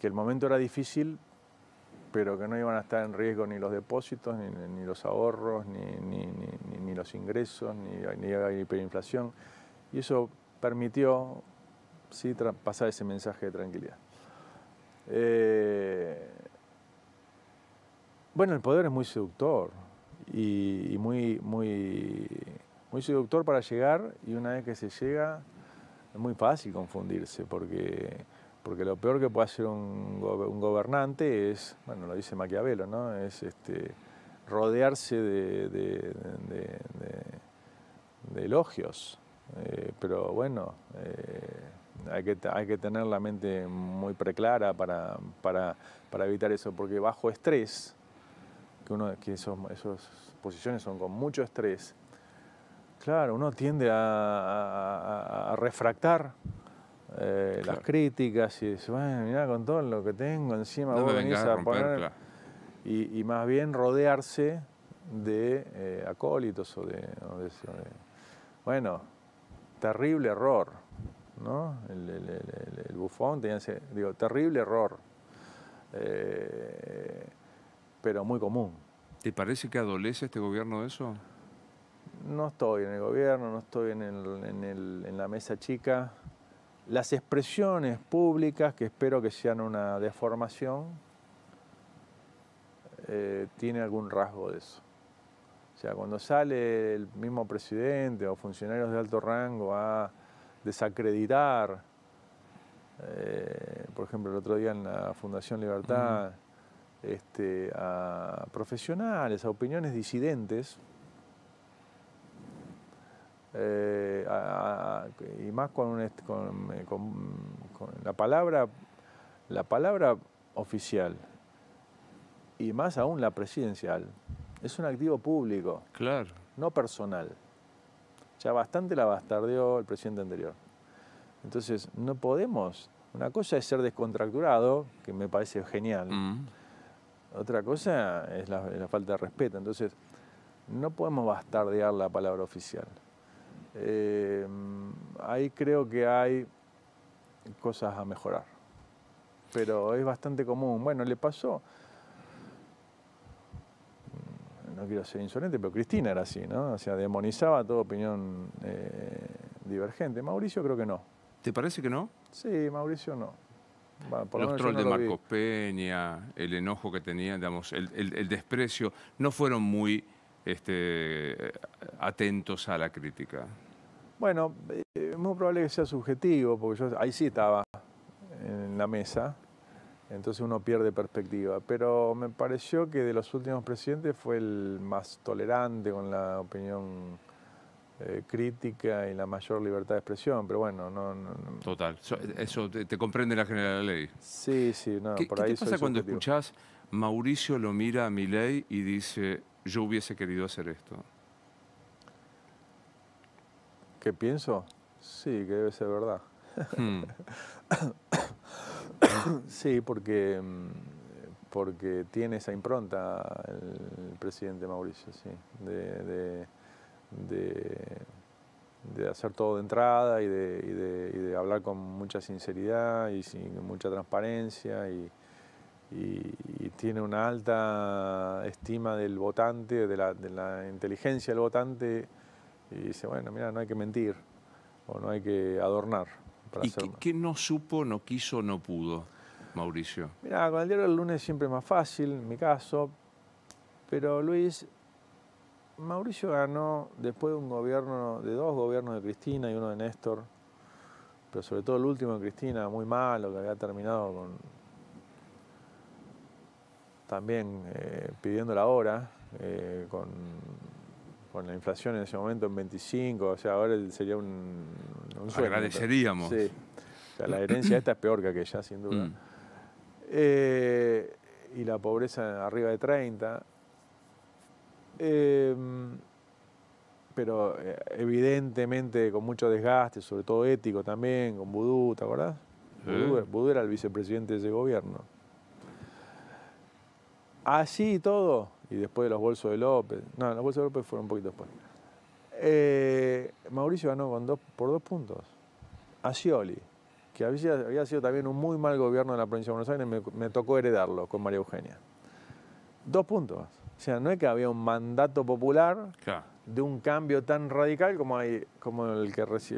que el momento era difícil, pero que no iban a estar en riesgo ni los depósitos, ni los ahorros, ni los ingresos, ni la hiperinflación. Y eso permitió, sí, pasar ese mensaje de tranquilidad. Bueno, el poder es muy seductor. Y muy seductor para llegar, y una vez que se llega es muy fácil confundirse, porque lo peor que puede hacer un gobernante es, bueno, lo dice Maquiavelo, ¿no? Es rodearse de elogios, pero bueno, hay que tener la mente muy preclara para evitar eso, porque bajo estrés, que esas posiciones son con mucho estrés, claro, uno tiende a refractar claro, las críticas y dice, bueno, mirá con todo lo que tengo encima, no vos venís a romper, poner... Claro. Y más bien rodearse de acólitos Bueno, terrible error, ¿no? El bufón tenía ese... Digo, terrible error. Pero muy común. ¿Te parece que adolece este gobierno de eso? No estoy en el gobierno, no estoy en la mesa chica. Las expresiones públicas, que espero que sean una deformación, tiene algún rasgo de eso. O sea, cuando sale el mismo presidente o funcionarios de alto rango a desacreditar, por ejemplo, el otro día en la Fundación Libertad... a profesionales, a opiniones disidentes, y más con la palabra oficial, y más aún la presidencial. Es un activo público, claro, no personal. Ya bastante la bastardeó el presidente anterior. Entonces, no podemos... Una cosa es ser descontracturado, que me parece genial. Otra cosa es la falta de respeto. Entonces, no podemos bastardear la palabra oficial. Ahí creo que hay cosas a mejorar. Pero es bastante común. Bueno, le pasó... No quiero ser insolente, pero Cristina era así, ¿no? O sea, demonizaba toda opinión divergente. Mauricio creo que no. ¿Te parece que no? Sí, Mauricio no. Bueno, por los trolls de Marcos Peña, el enojo que tenía, digamos, el desprecio, no fueron muy atentos a la crítica. Bueno, es muy probable que sea subjetivo, porque yo ahí sí estaba en la mesa. Entonces uno pierde perspectiva. Pero me pareció que de los últimos presidentes fue el más tolerante con la opinión crítica y la mayor libertad de expresión. Pero bueno, no. Total. Eso te comprende la general ley. Sí, sí. No, por ahí. ¿Qué te pasa cuando escuchás Mauricio lo mira a Milei y dice, yo hubiese querido hacer esto? ¿Qué pienso? Sí, que debe ser verdad. Sí, porque tiene esa impronta el presidente Mauricio, sí, de hacer todo de entrada y de hablar con mucha sinceridad y sin mucha transparencia y tiene una alta estima del votante, de la inteligencia del votante y dice, bueno, mira, no hay que mentir o no hay que adornar. ¿Y qué no supo, no quiso, no pudo, Mauricio? Mirá, con el diario del lunes siempre es más fácil, en mi caso. Pero, Luis, Mauricio ganó después de un gobierno, de dos gobiernos de Cristina y uno de Néstor. Pero sobre todo el último de Cristina, muy malo, que había terminado con... También pidiendo la hora, con la inflación en ese momento en 25, o sea, ahora sería un sueño. Agradeceríamos. Sí. O sea, la herencia esta es peor que aquella, sin duda. Y la pobreza arriba de 30. Pero evidentemente con mucho desgaste, sobre todo ético también, con Vudú, ¿te acordás? Vudú era el vicepresidente de ese gobierno. Así y todo... Y después de los bolsos de López. No, los bolsos de López fueron un poquito después. Mauricio ganó por 2 puntos. A Scioli, que había sido también un muy mal gobierno de la provincia de Buenos Aires, me tocó heredarlo con María Eugenia. 2 puntos. O sea, no es que había un mandato popular de un cambio tan radical como el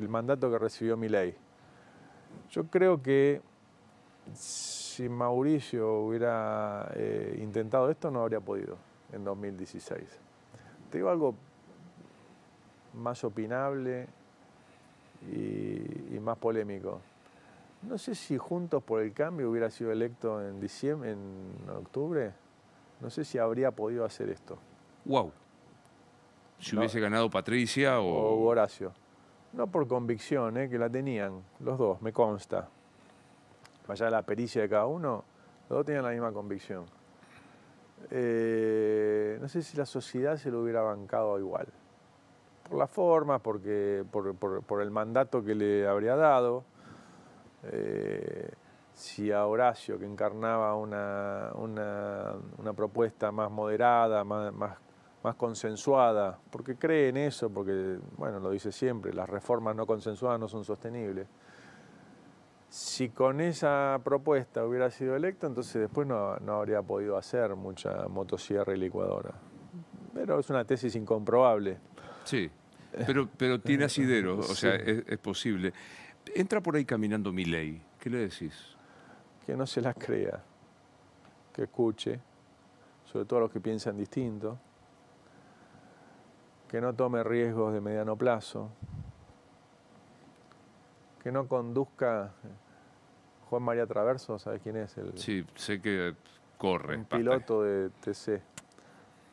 mandato que recibió Milei. Yo creo que... si Mauricio hubiera intentado esto, no habría podido en 2016. Te digo algo más opinable y más polémico. No sé si Juntos por el Cambio hubiera sido electo en octubre. No sé si habría podido hacer esto. Wow. Si hubiese ganado Patricia o Horacio. No por convicción, que la tenían los dos, me consta. Allá la pericia de cada uno, los dos tenían la misma convicción. No sé si la sociedad se lo hubiera bancado igual. Por la forma, por el mandato que le habría dado. Si a Horacio, que encarnaba una propuesta más moderada, más consensuada, porque cree en eso, porque, bueno, lo dice siempre, las reformas no consensuadas no son sostenibles. Si con esa propuesta hubiera sido electo, entonces después no habría podido hacer mucha motosierra y licuadora. Pero es una tesis incomprobable. Sí, pero tiene asidero, o sea, sí. Es posible. Entra por ahí caminando Milei, ¿qué le decís? Que no se las crea, que escuche, sobre todo a los que piensan distinto, que no tome riesgos de mediano plazo, que no conduzca. Juan María Traverso, ¿sabes quién es? Sí, sé que corre. Un piloto de TC,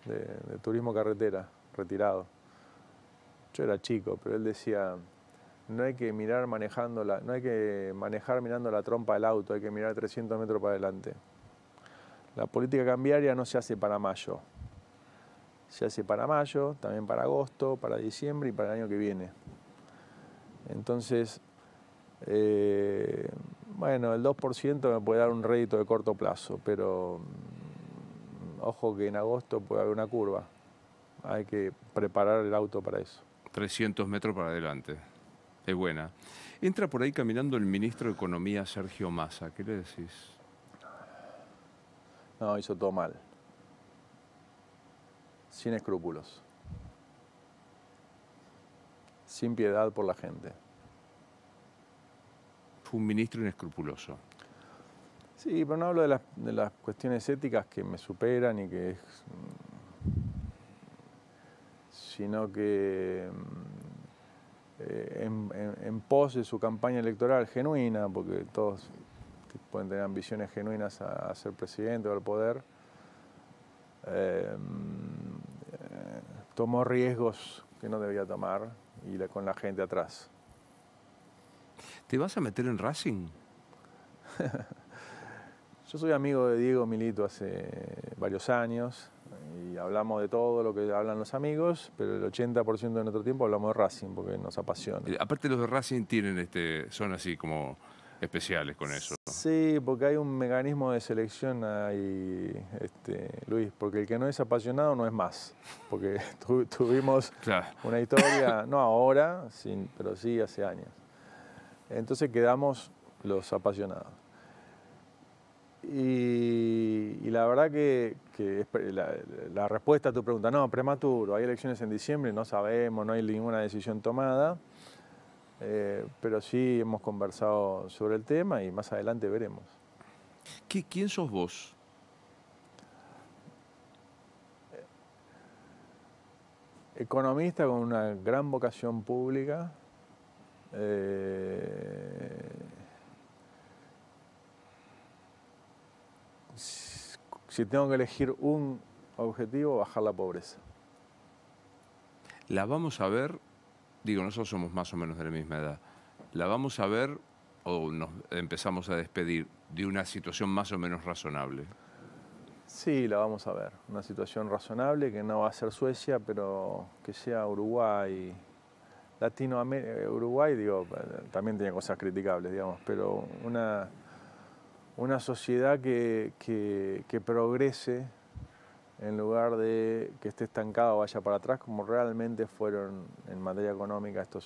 de turismo carretera, retirado. yo era chico, pero él decía, no hay que mirar manejando la, no hay que manejar mirando la trompa del auto, hay que mirar 300 metros para adelante. La política cambiaria no se hace para mayo. Se hace para mayo, también para agosto, para diciembre y para el año que viene. Entonces, bueno, el 2% me puede dar un rédito de corto plazo, pero ojo que en agosto puede haber una curva. Hay que preparar el auto para eso. 300 metros para adelante. Es buena. Entra por ahí caminando el ministro de Economía, Sergio Massa. ¿Qué le decís? No, hizo todo mal. Sin escrúpulos. Sin piedad por la gente. Fue un ministro inescrupuloso. Sí, pero no hablo de las cuestiones éticas que me superan y que... sino que en pos de su campaña electoral genuina, porque todos pueden tener ambiciones genuinas a ser presidente o al poder, tomó riesgos que no debía tomar y con la gente atrás. ¿Te vas a meter en Racing? Yo soy amigo de Diego Milito hace varios años y hablamos de todo lo que hablan los amigos, pero el 80% de nuestro tiempo hablamos de Racing porque nos apasiona. Aparte los de Racing tienen son así como especiales con eso. Sí, porque hay un mecanismo de selección ahí, Luis, porque el que no es apasionado no es más. Porque tuvimos claro, una historia, no ahora, pero sí hace años. Entonces quedamos los apasionados. Y la verdad que la respuesta a tu pregunta, no, prematuro, hay elecciones en diciembre, no sabemos, no hay ninguna decisión tomada, pero sí hemos conversado sobre el tema y más adelante veremos. ¿Quién sos vos? Economista con una gran vocación pública, si tengo que elegir un objetivo, bajar la pobreza. La vamos a ver, digo, nosotros somos más o menos de la misma edad, la vamos a ver o nos empezamos a despedir de una situación más o menos razonable. Sí, la vamos a ver, una situación razonable que no va a ser Suecia, pero que sea Uruguay, Latinoamérica, Uruguay, digo, también tiene cosas criticables, digamos, pero una sociedad que progrese en lugar de que esté estancada o vaya para atrás, como realmente fueron en materia económica estas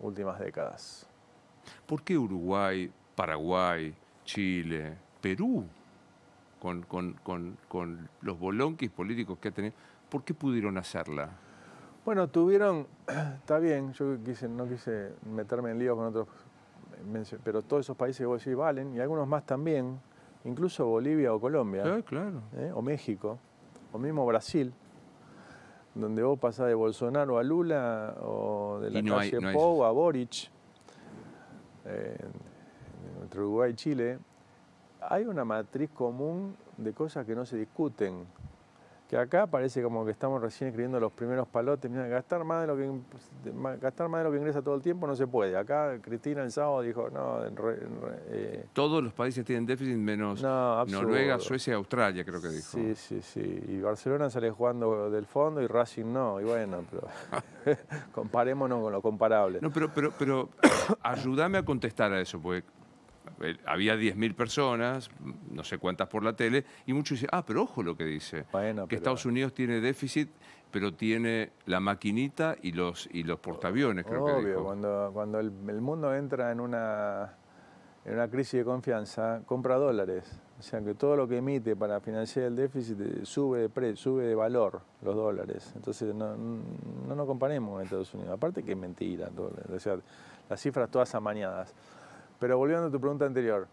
últimas décadas. ¿Por qué Uruguay, Paraguay, Chile, Perú, con los bolonquis políticos que ha tenido, por qué pudieron hacerla? Bueno, tuvieron, está bien, yo no quise meterme en lío con otros, pero todos esos países que vos decís valen, y algunos más también, incluso Bolivia o Colombia, claro. O México, o mismo Brasil, donde vos pasás de Bolsonaro a Lula, o de la calle Pou a Boric, entre Uruguay y Chile, hay una matriz común de cosas que no se discuten, que acá parece como que estamos recién escribiendo los primeros palotes, mira, gastar más de lo que ingresa todo el tiempo no se puede. Acá Cristina el sábado dijo, no... todos los países tienen déficit menos Noruega, Suecia y Australia, creo que dijo. Sí, sí, sí. Y Barcelona sale jugando del fondo y Racing no. Y bueno, pero comparémonos con lo comparable. No, pero ayúdame a contestar a eso, porque... Había 10.000 personas, no sé cuántas por la tele, y muchos dicen, ah, pero ojo lo que dice, bueno, que Estados Unidos tiene déficit, pero tiene la maquinita y los portaaviones, creo que dijo. Obvio, cuando el mundo entra en una crisis de confianza, compra dólares. O sea, que todo lo que emite para financiar el déficit sube de valor los dólares. Entonces, no nos comparemos con Estados Unidos. Aparte que es mentira, o sea, las cifras todas amañadas. Pero volviendo a tu pregunta anterior,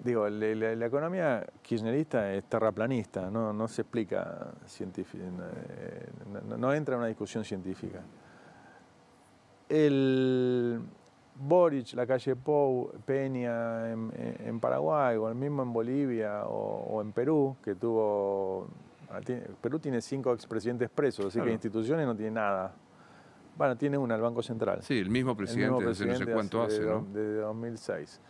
digo, la economía kirchnerista es terraplanista, no se explica científica, no entra en una discusión científica. El Boric, la calle Pou, Peña en Paraguay, o el mismo en Bolivia o en Perú, que Perú tiene 5 expresidentes presos, así que instituciones no tiene nada. Bueno, tiene una, el Banco Central. Sí, el mismo presidente, desde no sé cuánto hace, ¿no? Desde 2006.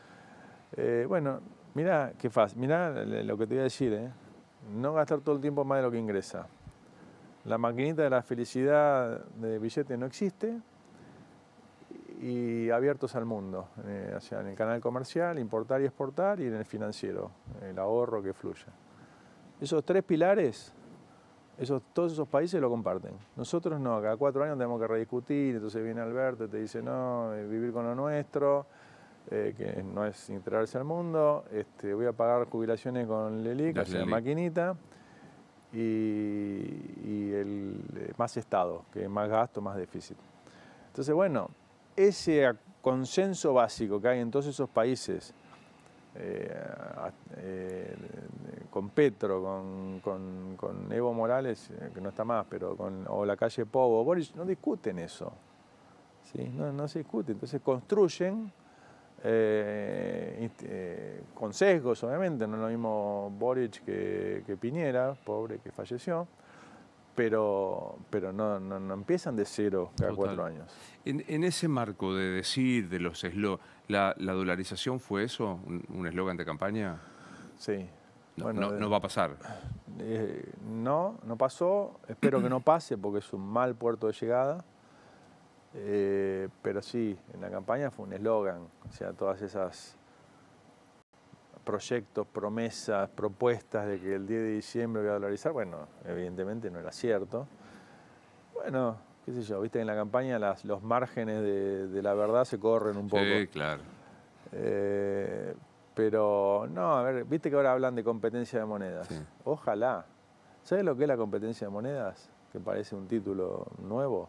Bueno, mirá qué fácil, mirá lo que te voy a decir, ¿eh? No gastar todo el tiempo más de lo que ingresa. La maquinita de la felicidad de billete no existe. Y abiertos al mundo, o sea, en el canal comercial, importar y exportar, y en el financiero, el ahorro que fluya. Esos tres pilares, todos esos países lo comparten. Nosotros no, cada 4 años tenemos que rediscutir, entonces viene Alberto y te dice, no, vivir con lo nuestro, que no es integrarse al mundo, voy a pagar jubilaciones con LELIC, o sea, la maquinita, y más Estado, que más gasto, más déficit. Entonces, bueno, ese consenso básico que hay en todos esos países, con Petro, con Evo Morales, que no está más, pero o la calle Povo, Boric, no discuten eso, ¿sí? No se discute. Entonces construyen con sesgos, obviamente, no es lo mismo Boric que Piñera, pobre, que falleció. Pero no empiezan de cero cada 4 años. En ese marco de decir, de los eslogans, ¿la dolarización fue eso? ¿Un eslogan de campaña? Sí. No, bueno, no va a pasar. No pasó. Espero que no pase porque es un mal puerto de llegada. Pero sí, en la campaña fue un eslogan. O sea, todas esas proyectos, promesas, propuestas de que el 10 de diciembre voy a dolarizar, bueno, evidentemente no era cierto. Bueno, qué sé yo, viste que en la campaña los márgenes de la verdad se corren un poco. Sí, claro. Pero, no, a ver, viste que ahora hablan de competencia de monedas. Sí. Ojalá. ¿Sabes lo que es la competencia de monedas? Que parece un título nuevo.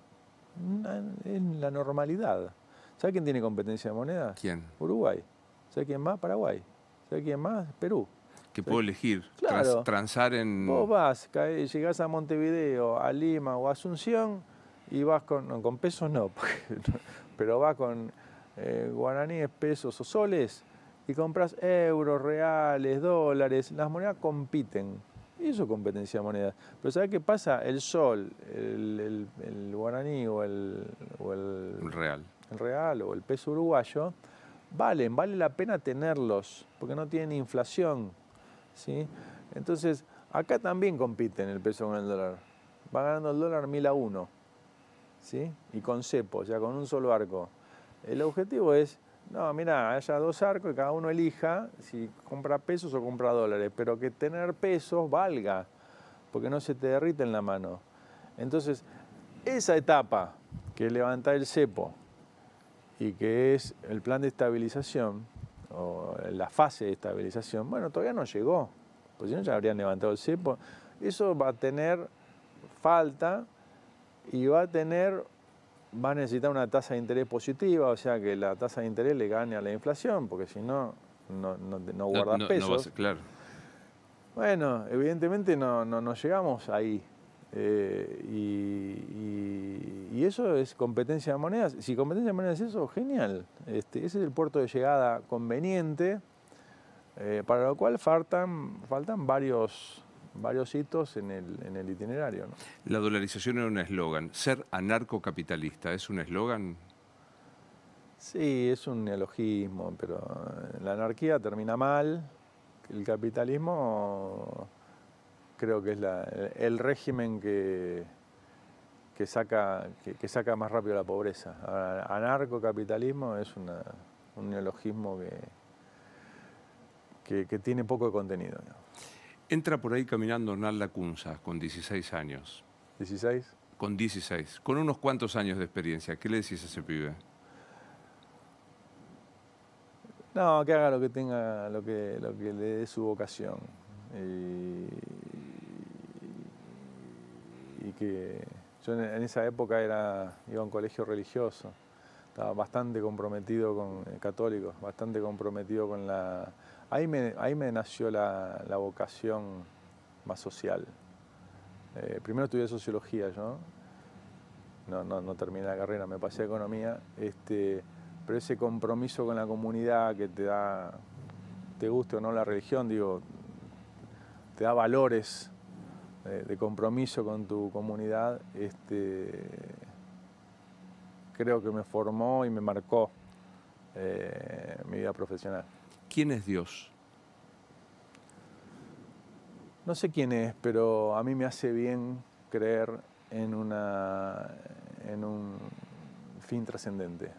Es la normalidad. ¿Sabes quién tiene competencia de monedas? ¿Quién? Uruguay. ¿Sabes quién más? Paraguay. ¿Sabes quién más? Perú. Que puedo elegir, claro. Transar en... Vos vas, llegás a Montevideo, a Lima o a Asunción y vas con pesos no, pero vas con guaraníes, pesos o soles y compras euros, reales, dólares. Las monedas compiten. Y eso es competencia de monedas. Pero ¿sabés qué pasa? El sol, el guaraní o el real o el peso uruguayo vale la pena tenerlos, porque no tienen inflación, ¿sí? Entonces, acá también compiten el peso con el dólar. Va ganando el dólar 1000 a 1, ¿sí? Y con cepo, o sea, con un solo arco. El objetivo es, no, mira, haya 2 arcos y cada uno elija si compra pesos o compra dólares, pero que tener pesos valga, porque no se te derrite en la mano. Entonces, esa etapa que levanta el cepo, y que es el plan de estabilización, o la fase de estabilización, bueno, todavía no llegó, porque si no ya habrían levantado el cepo. Eso va a tener falta y va a necesitar una tasa de interés positiva, o sea que la tasa de interés le gane a la inflación, porque si no, no guardas pesos. No va a ser, claro. Bueno, evidentemente no llegamos ahí. Y eso es competencia de monedas. Si competencia de monedas es eso, genial. Ese es el puerto de llegada conveniente, para lo cual faltan varios hitos en el itinerario, ¿no? La dolarización era un eslogan. ¿Ser anarcocapitalista es un eslogan? Sí, es un neologismo, pero la anarquía termina mal, el capitalismo... Creo que es el régimen que saca más rápido la pobreza. Anarcocapitalismo es un neologismo que tiene poco de contenido, ¿no? Entra por ahí caminando Hernán Lacunza con 16 años. ¿16? Con 16, con unos cuantos años de experiencia. ¿Qué le decís a ese pibe? No, que haga lo que tenga, lo que le dé su vocación. Y que yo en esa época iba a un colegio religioso, estaba bastante comprometido con católicos, bastante comprometido con la... Ahí me nació la vocación más social. Primero estudié sociología, yo no terminé la carrera, me pasé a economía, pero ese compromiso con la comunidad que te da, te guste o no la religión, digo, te da valores de compromiso con tu comunidad, creo que me formó y me marcó mi vida profesional. ¿Quién es Dios? No sé quién es, pero a mí me hace bien creer en un fin trascendente.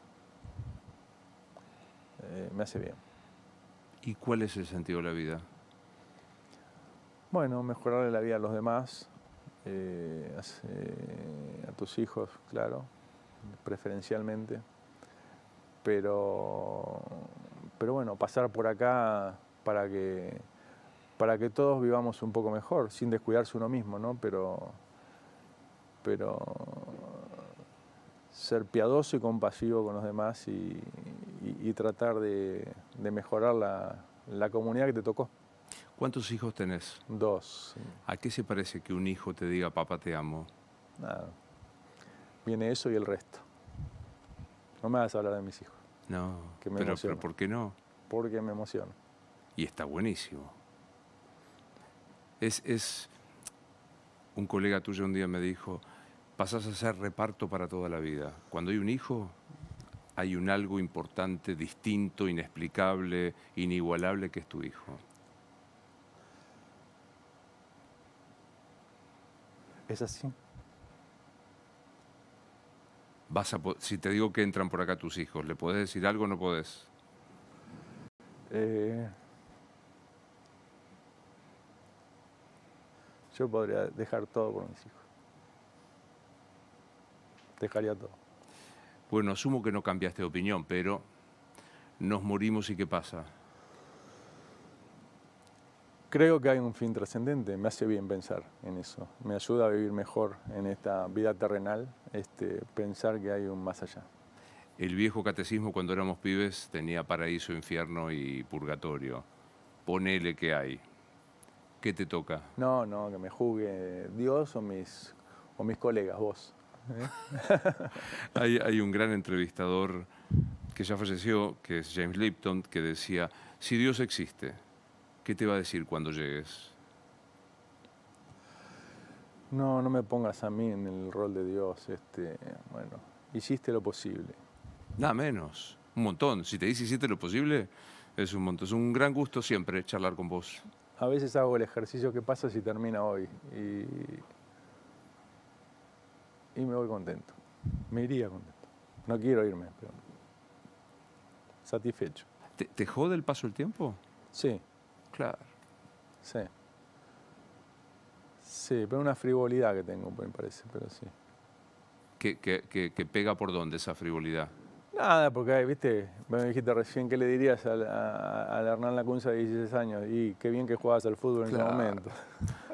Me hace bien. ¿Y cuál es el sentido de la vida? Bueno, mejorarle la vida a los demás, a tus hijos, claro, preferencialmente. Pero bueno, pasar por acá para que todos vivamos un poco mejor, sin descuidarse uno mismo, ¿no? Pero ser piadoso y compasivo con los demás y tratar de mejorar la comunidad que te tocó. ¿Cuántos hijos tenés? 2. Sí. ¿A qué se parece que un hijo te diga, papá, te amo? Nada. Viene eso y el resto. No me vas a hablar de mis hijos. No, que me pero ¿por qué no? Porque me emociona. Y está buenísimo. Un colega tuyo un día me dijo, pasás a hacer reparto para toda la vida. Cuando hay un hijo, hay un algo importante, distinto, inexplicable, inigualable, que es tu hijo. ¿Es así? Si te digo que entran por acá tus hijos, ¿le podés decir algo o no podés? Yo podría dejar todo por mis hijos. Dejaría todo. Bueno, asumo que no cambiaste de opinión, pero nos morimos y ¿qué pasa? Creo que hay un fin trascendente, me hace bien pensar en eso. Me ayuda a vivir mejor en esta vida terrenal, pensar que hay un más allá. El viejo catecismo cuando éramos pibes tenía paraíso, infierno y purgatorio. Ponele que hay. ¿Qué te toca? No, no, que me juzgue Dios o mis colegas, vos. Hay un gran entrevistador que ya falleció, que es James Lipton, que decía, si Dios existe, ¿qué te va a decir cuando llegues? No, no me pongas a mí en el rol de Dios. Bueno, hiciste lo posible. Nada menos, un montón. Si te dice hiciste lo posible, es un montón. Es un gran gusto siempre charlar con vos. A veces hago el ejercicio que pasa si termina hoy. Y me voy contento. Me iría contento. No quiero irme, pero satisfecho. ¿Te jode el paso del tiempo? Sí. Claro. Sí. Sí, pero una frivolidad que tengo, me parece, pero sí. ¿Qué pega por dónde esa frivolidad? Nada, porque, viste, me dijiste recién, ¿qué le dirías al Hernán Lacunza de 16 años? Y qué bien que jugabas al fútbol en ese momento.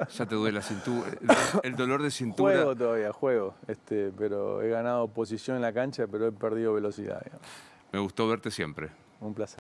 Ya te duele la cintura, el dolor de cintura. Juego todavía, juego, pero he ganado posición en la cancha, pero he perdido velocidad. Digamos. Me gustó verte siempre. Un placer.